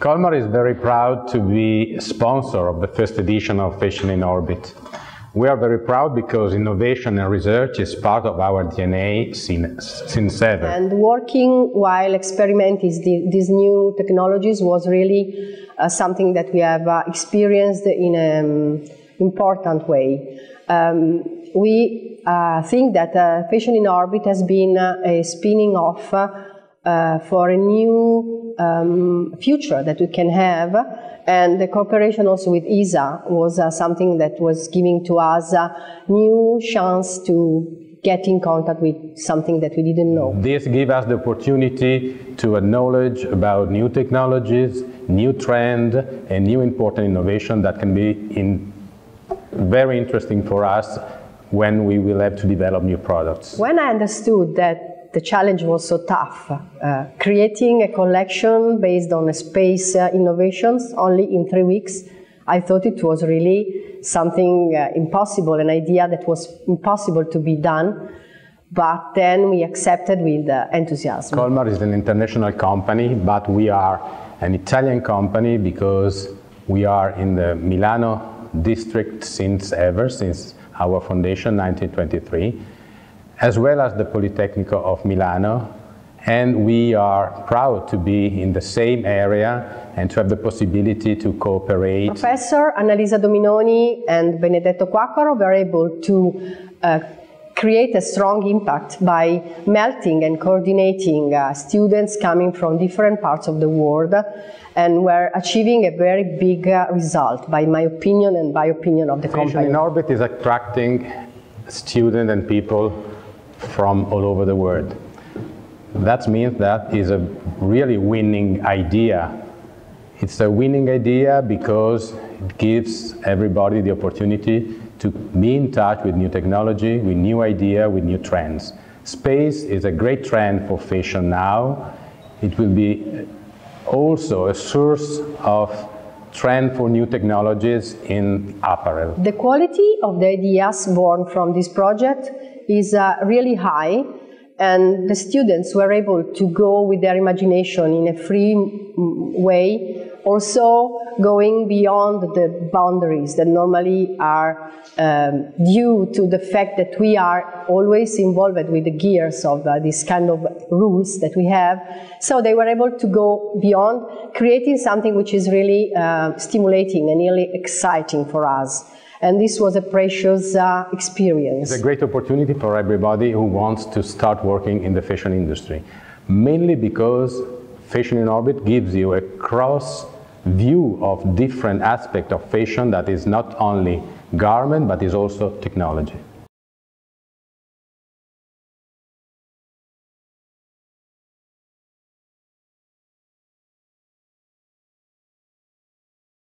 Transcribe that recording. Colmar is very proud to be a sponsor of the first edition of Fashion in Orbit. We are very proud because innovation and research is part of our DNA since ever. And working while experimenting these new technologies was really something that we have experienced in an important way. We think that Fashion in Orbit has been a spinning off for a new future that we can have, and the cooperation also with ESA was something that was giving to us a new chance to get in contact with something that we didn't know. This gives us the opportunity to acknowledge about new technologies, new trends and new important innovation that can be very interesting for us when we will have to develop new products. When I understood that the challenge was so tough, creating a collection based on space innovations only in 3 weeks, I thought it was really something impossible, an idea that was impossible to be done, but then we accepted with enthusiasm. Colmar is an international company, but we are an Italian company because we are in the Milano district since our foundation, 1923. As well as the Politecnico of Milano, and we are proud to be in the same area and to have the possibility to cooperate. Professor Annalisa Dominoni and Benedetto Quaccaro were able to create a strong impact by melting and coordinating students coming from different parts of the world, and were achieving a very big result, by my opinion and by opinion of the company. Fashion in Orbit is attracting students and people from all over the world. That means that is a really winning idea. It's a winning idea because it gives everybody the opportunity to be in touch with new technology, with new idea, with new trends. Space is a great trend for fashion now. It will be also a source of trend for new technologies in apparel. The quality of the ideas born from this project is really high, and the students were able to go with their imagination in a free way, also going beyond the boundaries that normally are due to the fact that we are always involved with the gears of this kind of rules that we have. So they were able to go beyond, creating something which is really stimulating and really exciting for us. And this was a precious experience. It's a great opportunity for everybody who wants to start working in the fashion industry, mainly because Fashion in Orbit gives you a cross view of different aspects of fashion that is not only garment but is also technology.